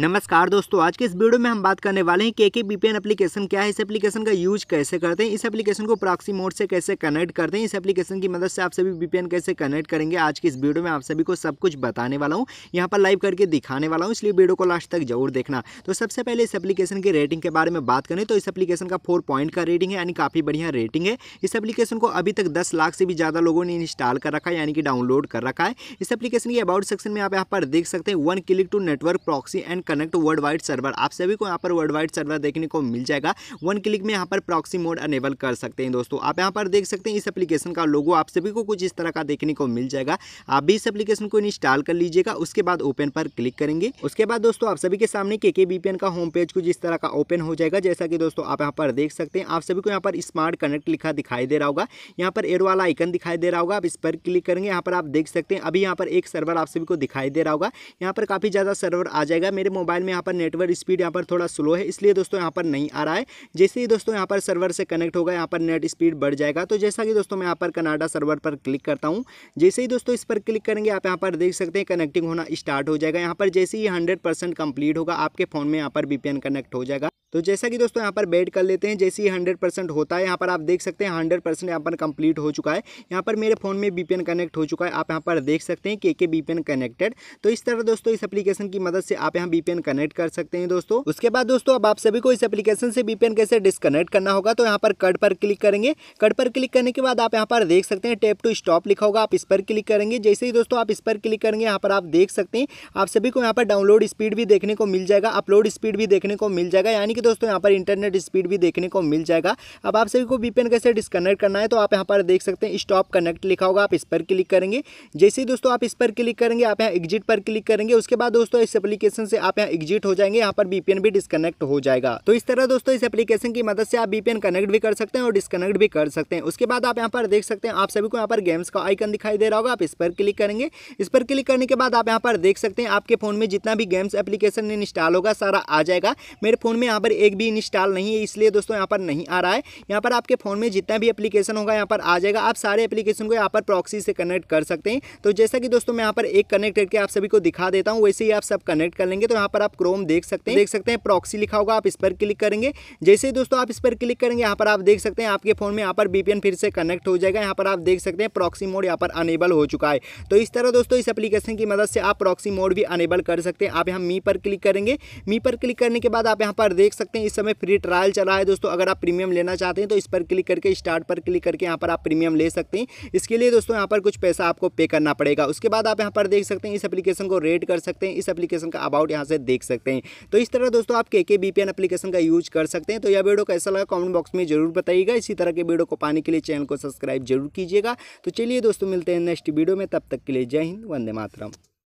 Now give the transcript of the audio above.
नमस्कार दोस्तों, आज के इस वीडियो में हम बात करने वाले हैं केके वीपीएन एप्लीकेशन क्या है, इस एप्लीकेशन का यूज कैसे करते हैं, इस एप्लीकेशन को प्रॉक्सी मोड से कैसे कनेक्ट करते हैं, इस एप्लीकेशन की मदद से आप सभी वीपीएन कैसे कनेक्ट करेंगे। आज की इस वीडियो में आप सभी को सब कुछ बताने वाला हूं, यहां पर लाइव करके दिखाने वाला हूं, इसलिए वीडियो को लास्ट तक जरूर देखना। तो सबसे पहले इस एप्लीकेशन की रेटिंग के बारे में बात करें तो इस एप्लीकेशन का 4 पॉइंट का रेटिंग है, यानी काफ़ी बढ़िया रेटिंग है। इस एप्लीकेशन को अभी तक 10 लाख से भी ज़्यादा लोगों ने इंस्टॉल कर रखा है, यानी कि डाउनलोड कर रखा है। इस एप्लीकेशन की अबाउट सेक्शन में आप यहाँ पर देख सकते हैं 1 click to network proxy and connect world wide server. आप सभी को यहाँ पर वर्ल्ड वाइड सर्वर देखने को मिल जाएगा। 1 क्लिक में यहाँ पर प्रॉक्सी मोड अनेबल कर सकते हैं। दोस्तों आप यहाँ पर देख सकते हैं इस एप्लीकेशन का लोगो आप सभी को कुछ इस तरह का देखने को मिल जाएगा। आप भी इस एप्लीकेशन को इंस्टॉल कर लीजिएगा, उसके बाद ओपन पर क्लिक करेंगे। उसके बाद दोस्तों आप सभी के सामने केके वीपीएन का होम पेज कुछ इस तरह का ओपन हो जाएगा। जैसा कि दोस्तों आप यहाँ पर देख सकते हैं, आप सभी को यहाँ पर स्मार्ट कनेक्ट लिखा दिखाई दे रहा होगा, यहाँ पर एरो वाला आइकन दिखाई दे रहा होगा। आप इस पर क्लिक करेंगे, यहाँ पर आप देख सकते हैं अभी यहाँ पर एक सर्वर आप सभी को दिखाई दे रहा होगा। यहाँ पर काफी ज्यादा सर्वर आ जाएगा। मेरे मोबाइल में यहाँ पर नेटवर्क स्पीड यहाँ पर थोड़ा स्लो है, इसलिए दोस्तों यहाँ पर नहीं आ रहा है। जैसे ही दोस्तों यहाँ पर सर्वर से कनेक्ट होगा, यहाँ पर नेट स्पीड बढ़ जाएगा। तो जैसा कि दोस्तों मैं यहाँ पर कनाडा सर्वर पर क्लिक करता हूँ, जैसे ही दोस्तों इस पर क्लिक करेंगे आप यहाँ पर देख सकते हैं कनेक्टिंग होना स्टार्ट हो जाएगा। यहाँ पर जैसे ही 100% कंप्लीट होगा आपके फ़ोन में यहाँ पर वीपीएन कनेक्ट हो जाएगा। तो जैसा कि दोस्तों यहाँ पर वेट कर लेते हैं, जैसे ही 100% होता है यहाँ पर आप देख सकते हैं 100% यहाँ पर कंप्लीट हो चुका है। यहाँ पर मेरे फ़ोन में वीपीएन कनेक्ट हो चुका है। आप यहाँ पर देख सकते हैं केके वीपीएन कनेक्टेड। तो इस तरह दोस्तों इस एप्लीकेशन की मदद से आप यहाँ वीपीएन कनेक्ट कर सकते हैं। दोस्तों उसके बाद दोस्तों अब आप सभी को इस एप्लीकेशन से वीपीएन कैसे डिस्कनेक्ट करना होगा, तो यहाँ पर कट पर क्लिक करेंगे। कट पर क्लिक करने के बाद आप यहाँ पर देख सकते हैं टैप टू स्टॉप लिखा होगा, आप इस पर क्लिक करेंगे। जैसे ही दोस्तों आप इस पर क्लिक करेंगे, यहाँ पर आप देख सकते हैं आप सभी को यहाँ पर डाउनलोड स्पीड भी देखने को मिल जाएगा, अपलोड स्पीड भी देखने को मिल जाएगा, यानी कि दोस्तों यहाँ पर इंटरनेट स्पीड भी देखने को मिल जाएगा। अब आप सभी को वीपीएन कैसे डिस्कनेक्ट करना है, तो आप यहाँ पर देख सकते हैं स्टॉप कनेक्ट लिखा होगा, आप इस पर क्लिक करेंगे। जैसे ही दोस्तों आप इस पर क्लिक करेंगे, आप यहाँ एग्जिट पर क्लिक करेंगे। उसके बाद दोस्तों इस एप्लीकेशन से आप यहाँ एग्जिट हो जाएंगे, यहाँ पर वीपीएन भी डिस्कनेक्ट हो जाएगा। तो इस तरह दोस्तों इस एप्लीकेशन की मदद से आप वीपीएन कनेक्ट भी कर सकते हैं और डिस्कनेक्ट भी कर सकते हैं। उसके बाद आप यहाँ पर देख सकते हैं आप सभी को यहाँ पर गेम्स का आइकन दिखाई दे रहा होगा, आप इस पर क्लिक करेंगे। इस पर क्लिक करने के बाद आप यहाँ पर देख सकते हैं आपके फोन में जितना भी गेम्स एप्लीकेशन इंस्टॉल होगा सारा आ जाएगा। मेरे फोन में यहाँ पर एक भी इंस्टॉल नहीं है, इसलिए दोस्तों यहाँ पर नहीं आ रहा है। यहाँ पर आपके फोन में जितना भी एप्लीकेशन होगा यहाँ पर आ जाएगा। आप सारे एप्लीकेशन को यहाँ पर प्रॉक्सी से कनेक्ट कर सकते हैं। तो जैसा कि दोस्तों मैं यहाँ पर एक कनेक्ट करके आप सभी को दिखा देता हूँ, वैसे ही आप सब कनेक्ट कर लेंगे। तो यहाँ पर आप क्रोम देख सकते हैं प्रॉक्सी लिखा होगा, आप इस पर क्लिक करेंगे। जैसे ही दोस्तों आप इस पर क्लिक करेंगे, यहाँ पर आप देख सकते हैं आपके फोन में यहाँ पर वीपीएन फिर से कनेक्ट हो जाएगा। यहाँ पर आप देख सकते हैं प्रॉक्सी मोड यहाँ पर अनेबल हो चुका है। तो इस तरह दोस्तों इस एप्लीकेशन की मदद से आप प्रॉक्सी मोड भी अनेबल कर सकते हैं। आप यहाँ मी पर क्लिक करेंगे। मी पर क्लिक करने के बाद आप यहाँ पर देख सकते हैं इस समय फ्री ट्रायल चला है। दोस्तों अगर आप प्रीमियम लेना चाहते हैं तो इस पर क्लिक करके स्टार्ट पर क्लिक करके यहाँ पर आप प्रीमियम ले सकते हैं। इसके लिए दोस्तों यहाँ पर कुछ पैसा आपको पे करना पड़ेगा। उसके बाद आप यहाँ पर देख सकते हैं इस एप्लीकेशन को रेट कर सकते हैं, इस एप्लीकेशन का अबाउट यहाँ से देख सकते हैं। तो इस तरह दोस्तों आप केके वीपीएन एप्लीकेशन का यूज कर सकते हैं। तो यह वीडियो कैसा लगा कॉमेंट बॉक्स में जरूर बताइएगा। इसी तरह के वीडियो को पाने के लिए चैनल को सब्सक्राइब जरूर कीजिएगा। तो चलिए दोस्तों मिलते हैं नेक्स्ट वीडियो में, तब तक के लिए जय हिंद, वंदे मातरम।